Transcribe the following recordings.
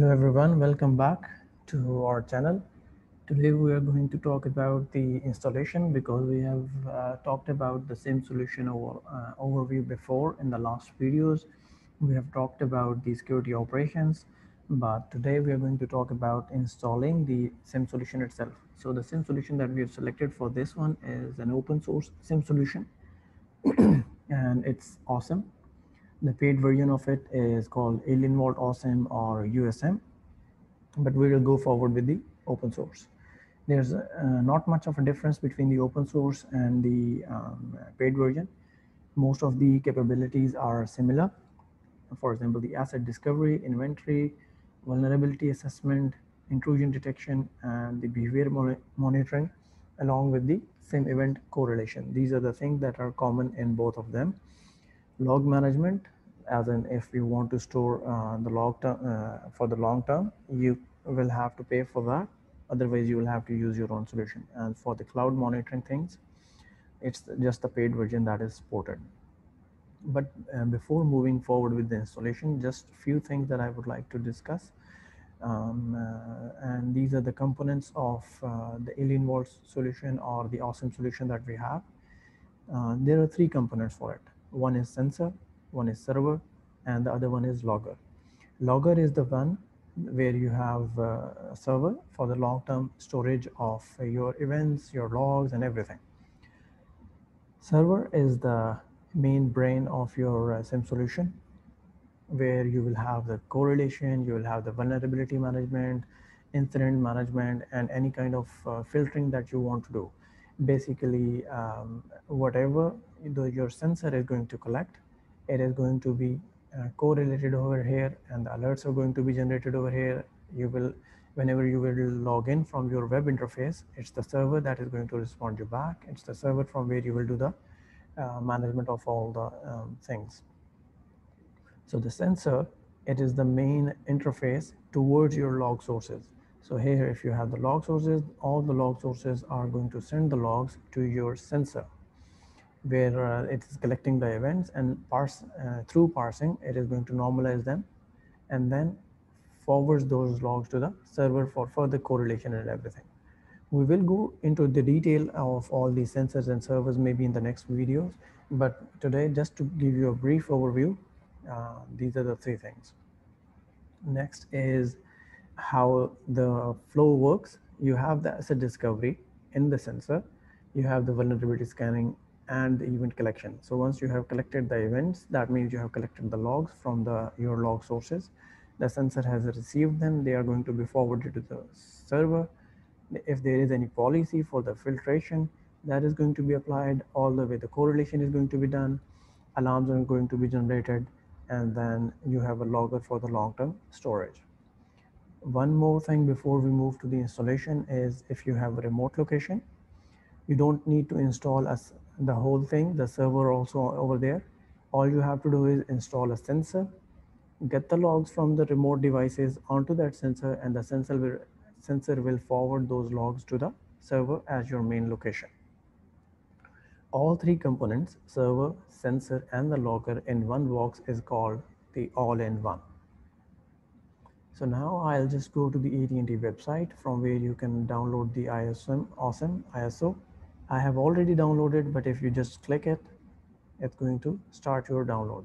Hello everyone, welcome back to our channel. Today we are going to talk about the installation because we have talked about the SIEM solution overview before in the last videos. We have talked about the security operations, but today we are going to talk about installing the SIEM solution itself. So the SIEM solution that we have selected for this one is an open source SIEM solution and it's awesome. The paid version of it is called AlienVault OSM or USM, but we will go forward with the open source. There's not much of a difference between the open source and the paid version. Most of the capabilities are similar. For example, the asset discovery, inventory, vulnerability assessment, intrusion detection, and the behavior monitoring, along with the SIEM event correlation. These are the things that are common in both of them. Log management, as in if you want to store the log for the long term, you will have to pay for that. Otherwise, you will have to use your own solution. And for the cloud monitoring things, it's just the paid version that is supported. But before moving forward with the installation, just a few things that I would like to discuss. And these are the components of the AlienVault solution or the OSSIM solution that we have. There are three components for it. One is sensor, one is server, and the other one is logger. Logger is the one where you have a server for the long-term storage of your events, your logs, and everything. Server is the main brain of your SIEM solution, where you will have the correlation, you will have the vulnerability management, incident management, and any kind of filtering that you want to do. Basically, whatever your sensor is going to collect, it is going to be correlated over here, and the alerts are going to be generated over here. You will, whenever you will log in from your web interface, it's the server that is going to respond you back. It's the server from where you will do the management of all the things. So the sensor, it is the main interface towards your log sources. So here, if you have the log sources, all the log sources are going to send the logs to your sensor, where it is collecting the events and through parsing, it is going to normalize them and then forwards those logs to the server for further correlation and everything. We will go into the detail of all these sensors and servers maybe in the next videos, but today just to give you a brief overview, these are the three things. Next is how the flow works. You have the asset discovery in the sensor, you have the vulnerability scanning and the event collection. So once you have collected the events, that means you have collected the logs from your log sources. The sensor has received them, they are going to be forwarded to the server. If there is any policy for the filtration, that is going to be applied all the way. The correlation is going to be done, alarms are going to be generated, and then you have a logger for the long-term storage. One more thing before we move to the installation is if you have a remote location, you don't need to install the whole thing, the server also over there. All you have to do is install a sensor, get the logs from the remote devices onto that sensor, and the sensor will forward those logs to the server as your main location. All three components, server, sensor, and the logger in one box is called the all-in-one. So now I'll just go to the AT&T website from where you can download the OSSIM ISO. I have already downloaded, but if you just click it, it's going to start your download.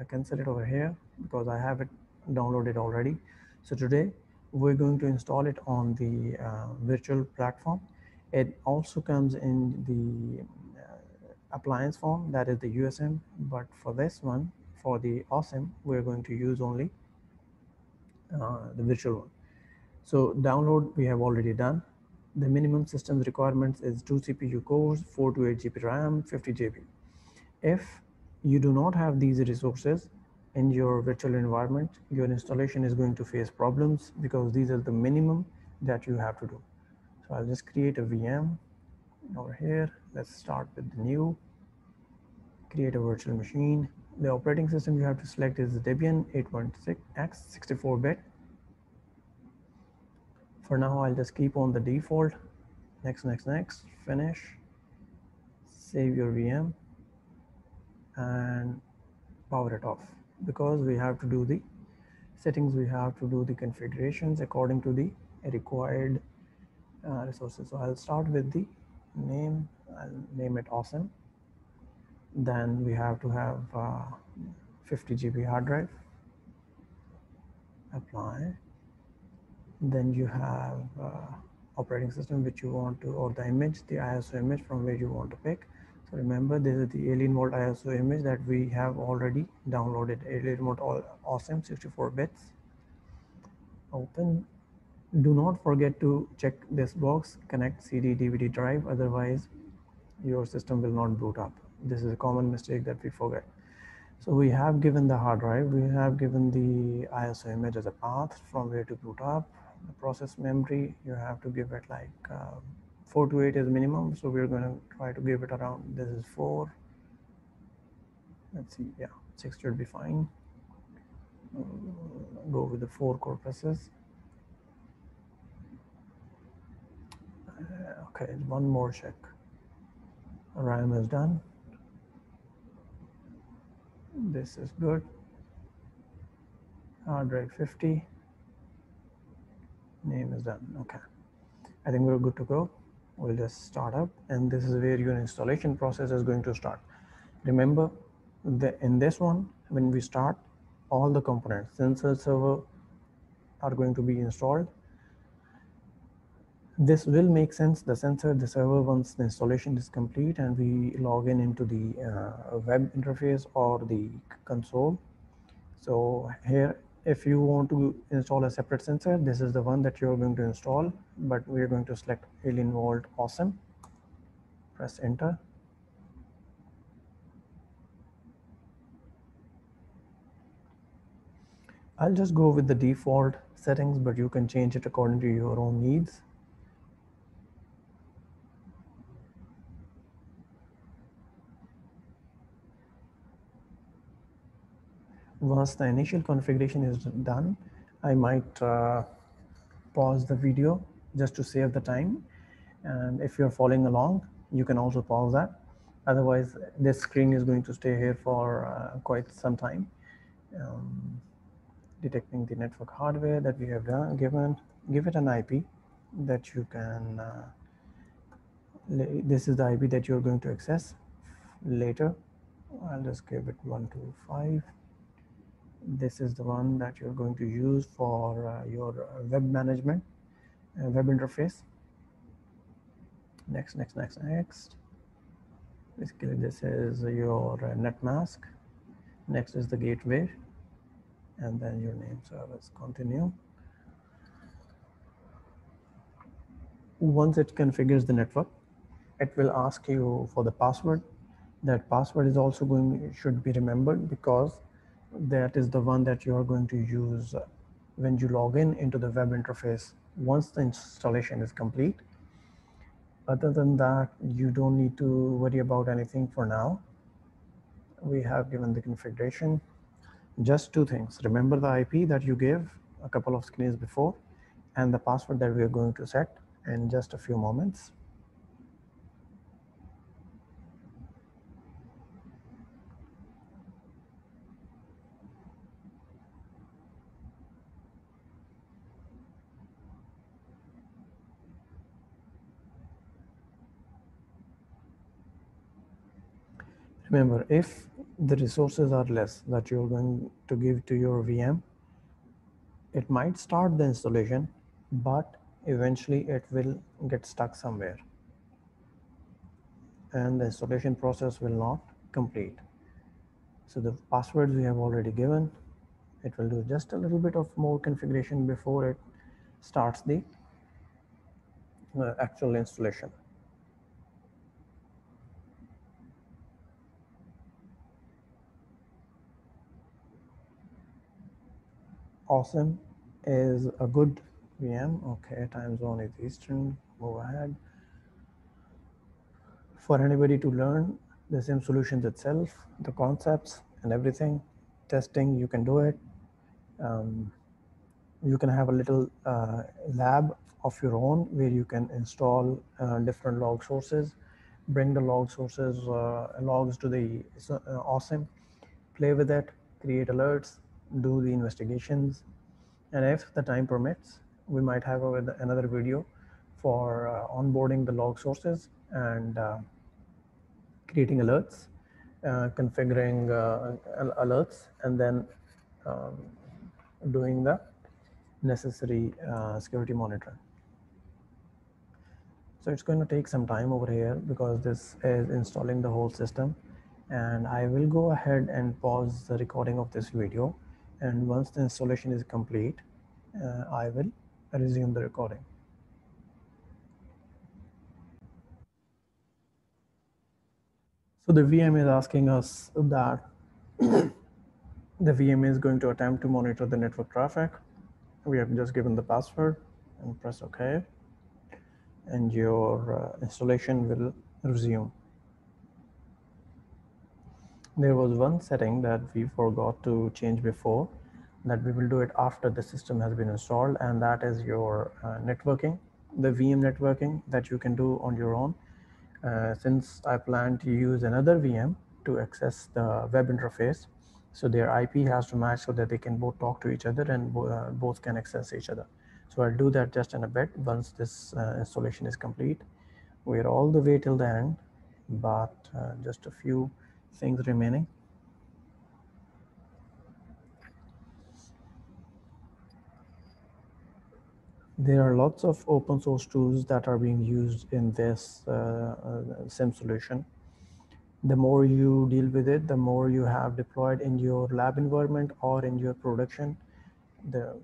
I cancel it over here because I have it downloaded already. So today we're going to install it on the virtual platform. It also comes in the appliance form, that is the USM, but for this one, for the OSSIM, we're going to use only the virtual one. So download we have already done. The minimum systems requirements is 2 CPU cores, 4 to 8 GB RAM, 50 GB. If you do not have these resources in your virtual environment, your installation is going to face problems because these are the minimum that you have to do. So I'll just create a VM over here. Let's start with the new, create a virtual machine. The operating system you have to select is Debian 8.6x 64-bit. For now, I'll just keep on the default. Next, finish, save your VM and power it off because we have to do the settings, we have to do the configurations according to the required resources. So I'll start with the name. I'll name it OSSIM. Then we have to have 50 GB hard drive. Apply. Then you have operating system which you want to, or the image, the ISO image from where you want to pick. So remember, this is the AlienVault ISO image that we have already downloaded. AlienVault OSSIM 64 bits. Open. Do not forget to check this box, connect CD DVD drive, otherwise your system will not boot up. This is a common mistake that we forget. So we have given the hard drive, we have given the ISO image as a path from where to boot up. The process memory, you have to give it like 4 to 8 is minimum. So we're going to try to give it around, this is 4. Let's see, yeah, 6 should be fine. Go with the 4 core process. Okay, one more check. RAM is done. This is good. Hard drive 50. Name is done. Okay, I think we're good to go. We'll just start up, and this is where your installation process is going to start. Remember, in this one, when we start, all the components, sensor, server, are going to be installed. This will make sense, the sensor, the server, once the installation is complete and we log in into the web interface or the console. So here, if you want to install a separate sensor, this is the one that you're going to install, but we're going to select AlienVault OSSIM. Press enter. I'll just go with the default settings, but you can change it according to your own needs. Once the initial configuration is done, I might pause the video just to save the time. And if you're following along, you can also pause that. Otherwise, this screen is going to stay here for quite some time. Detecting the network hardware that we have done, give it an IP that you can, this is the IP that you're going to access later. I'll just give it 125. This is the one that you're going to use for your web management, web interface. Next. Basically, this is your net mask. Next is the gateway, and then your name service. Continue. Once it configures the network, it will ask you for the password. That password is also should be remembered, because that is the one that you are going to use when you log in into the web interface once the installation is complete. Other than that, you don't need to worry about anything for now. We have given the configuration. Just two things. Remember the IP that you gave a couple of screens before, and the password that we are going to set in just a few moments. Remember, if the resources are less that you're going to give to your VM, it might start the installation, but eventually it will get stuck somewhere, and the installation process will not complete. So the passwords we have already given. It will do just a little bit of more configuration before it starts the actual installation. OSSIM is a good VM. Okay, time zone is Eastern. Move ahead. For anybody to learn the SIEM solutions itself, the concepts and everything, testing, you can do it. You can have a little lab of your own where you can install different log sources, bring the log sources, logs to the OSSIM, play with it, create alerts, do the investigations. And if the time permits, we might have another video for onboarding the log sources and creating alerts, configuring alerts, and then doing the necessary security monitoring. So it's going to take some time over here because this is installing the whole system, and I will go ahead and pause the recording of this video, and once the installation is complete, I will resume the recording. So the VM is asking us that the VM is going to attempt to monitor the network traffic. We have just given the password and press OK, and your installation will resume. There was one setting that we forgot to change before, that we will do it after the system has been installed, and that is your networking, the VM networking that you can do on your own. Since I plan to use another VM to access the web interface, so their IP has to match so that they can both talk to each other and both can access each other. So I'll do that just in a bit once this installation is complete. We're all the way till the end, but just a few things remaining. There are lots of open source tools that are being used in this SIEM solution. The more you deal with it, the more you have deployed in your lab environment or in your production, the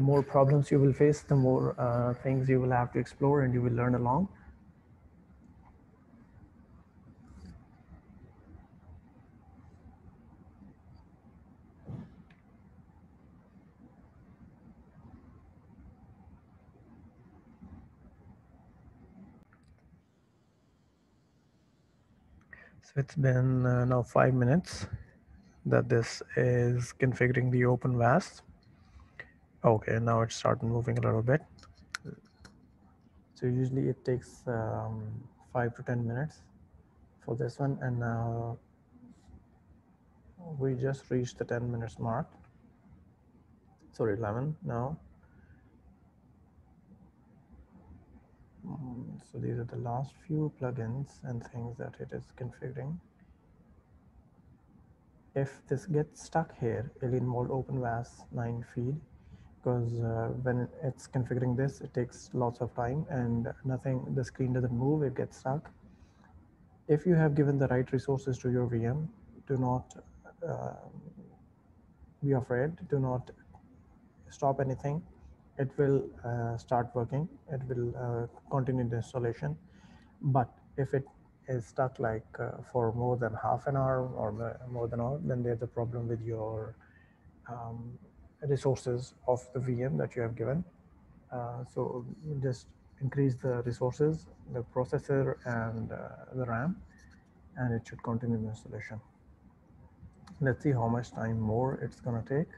more problems you will face, the more things you will have to explore, and you will learn along. So it's been now 5 minutes that this is configuring the OpenVAS. Okay, now it's starting moving a little bit. So usually it takes 5 to 10 minutes for this one, and now we just reached the 10 minutes mark. Sorry, 11 now. So these are the last few plugins and things that it is configuring. If this gets stuck here, AlienVault OpenVAS 9 feed, because when it's configuring this, it takes lots of time and nothing, the screen doesn't move, it gets stuck. If you have given the right resources to your VM, do not be afraid, do not stop anything. It will start working, it will continue the installation. But if it is stuck like for more than half an hour or more than an hour, then there's a problem with your resources of the VM that you have given. So just increase the resources, the processor and the RAM, and it should continue the installation. Let's see how much time more it's gonna take.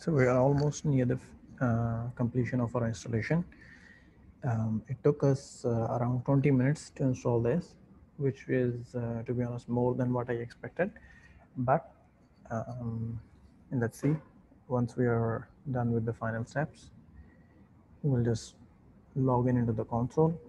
So we are almost near the completion of our installation. It took us around 20 minutes to install this, which is, to be honest, more than what I expected. But let's see, once we are done with the final steps, we'll just log in into the console.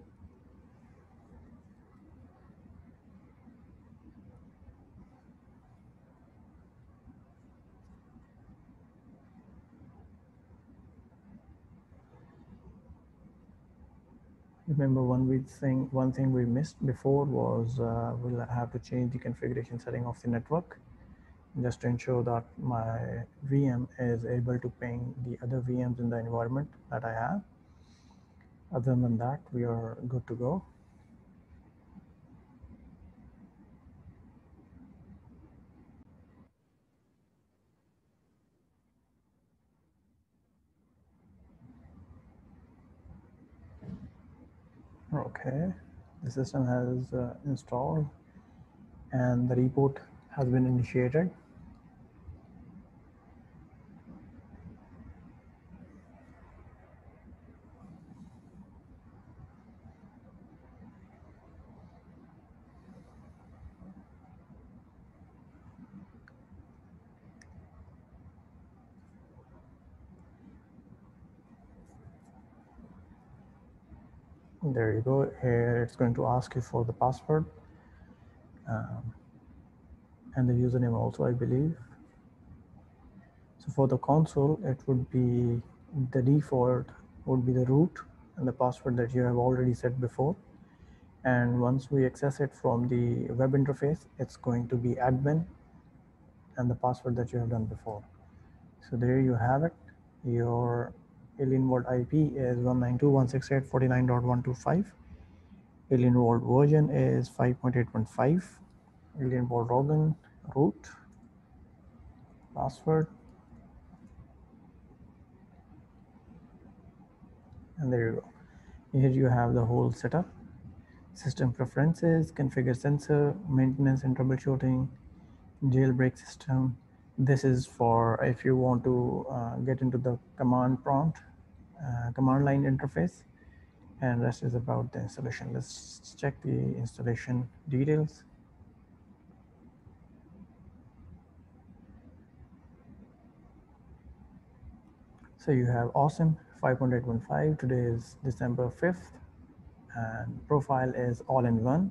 Remember, one thing we missed before was we'll have to change the configuration setting of the network just to ensure that my VM is able to ping the other VMs in the environment that I have. Other than that, we are good to go. Okay, the system has installed and the report has been initiated. There you go. Here it's going to ask you for the password and the username also, I believe. So for the console, it would be the default would be the root and the password that you have already set before. And once we access it from the web interface, it's going to be admin and the password that you have done before. So there you have it. Your AlienVault IP is 192.168.49.125. AlienVault version is 5.8.5. AlienVault login, root, password. And there you go. Here you have the whole setup. System preferences, configure sensor, maintenance and troubleshooting, jailbreak system. This is for if you want to get into the command prompt, command line interface, and rest is about the installation. Let's check the installation details. So you have OSSIM 5.8.15. Today is December 5th, and profile is all-in-one.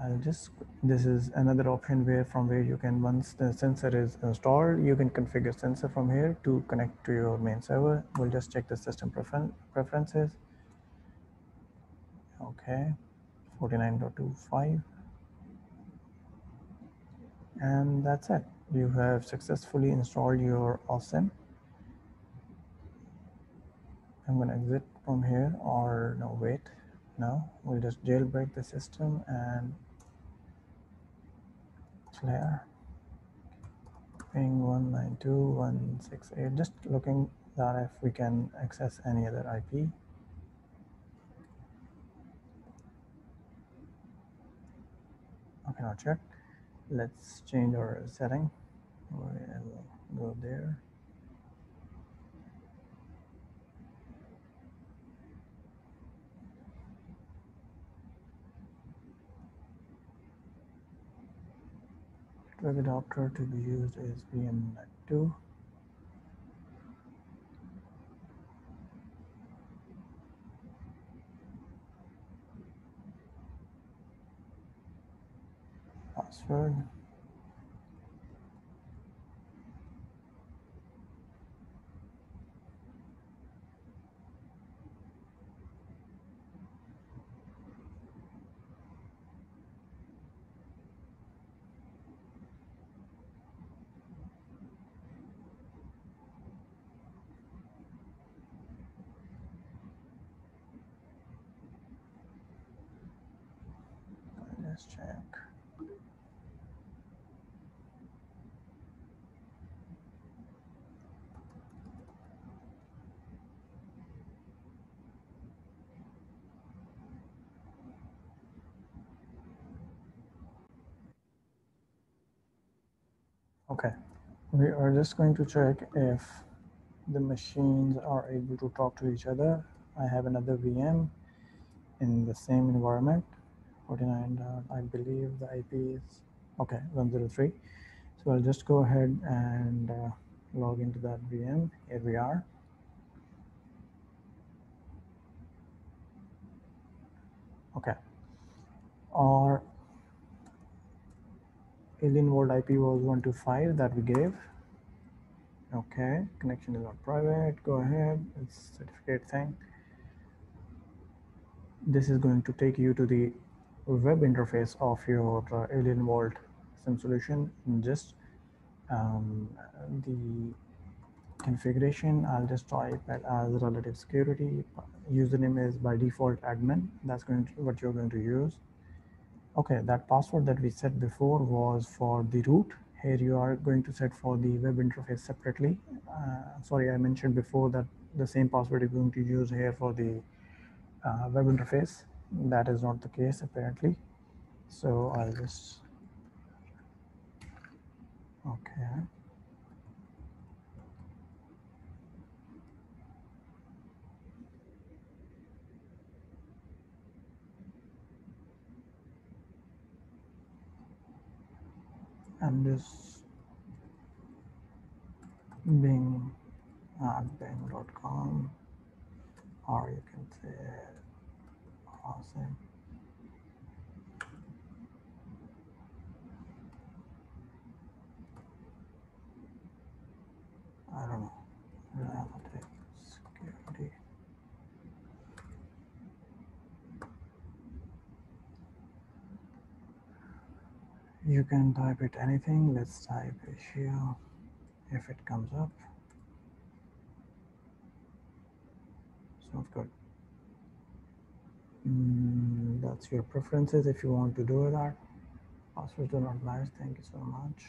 I'll just, this is another option where you can, once the sensor is installed, you can configure sensor from here to connect to your main server. We'll just check the system preferences. Okay, 49.25. And that's it. You have successfully installed your OSSIM. I'm gonna exit from here, or no, wait. Now we'll just jailbreak the system and clear ping 192.168, just looking that if we can access any other IP. Okay, now check. Let's change our setting. We'll go there. Web adapter to be used is VMNet2. Password. Let's check. Okay, we are just going to check if the machines are able to talk to each other. I have another VM in the same environment. 49, I believe the IP is, okay, 103. So I'll just go ahead and log into that VM. Here we are. Okay. Our AlienVault IP was 125 that we gave. Okay, connection is not private. Go ahead, it's certificate thing. This is going to take you to the web interface of your AlienVault SIEM solution. Just the configuration, I'll just type it as relative security. Username is by default admin. That's going to what you're going to use. Okay, that password that we set before was for the root. Here you are going to set for the web interface separately. Sorry, I mentioned before that the same password you're going to use here for the web interface. That is not the case apparently. So I'll just, okay. I'm just Bing, Bing.com, or you can say OSSIM. I don't know. I'm gonna take security. You can type it anything. Let's type issue if it comes up. Sounds good. That's your preferences if you want to do that. Passwords do not match. Thank you so much.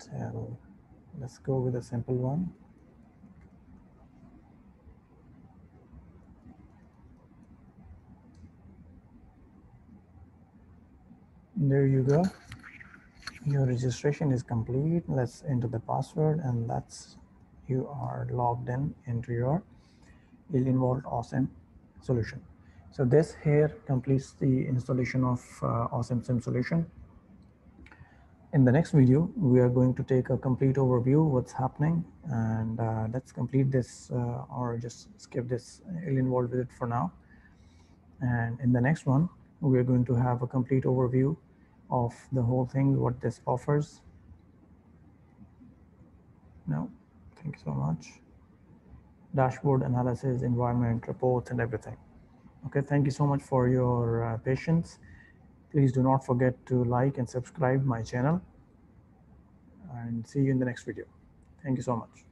So let's go with a simple one. There you go. Your registration is complete. Let's enter the password, and that's, you are logged in into your AlienVault OSSIM solution. So this here completes the installation of OSSIM SIEM solution. In the next video, we are going to take a complete overview of what's happening, and let's complete this or just skip this AlienVault visit for now. And in the next one, we are going to have a complete overview of the whole thing, what this offers. No, thank you so much. Dashboard analysis, environment reports, and everything. Okay, thank you so much for your patience. Please do not forget to like and subscribe my channel, and see you in the next video. Thank you so much.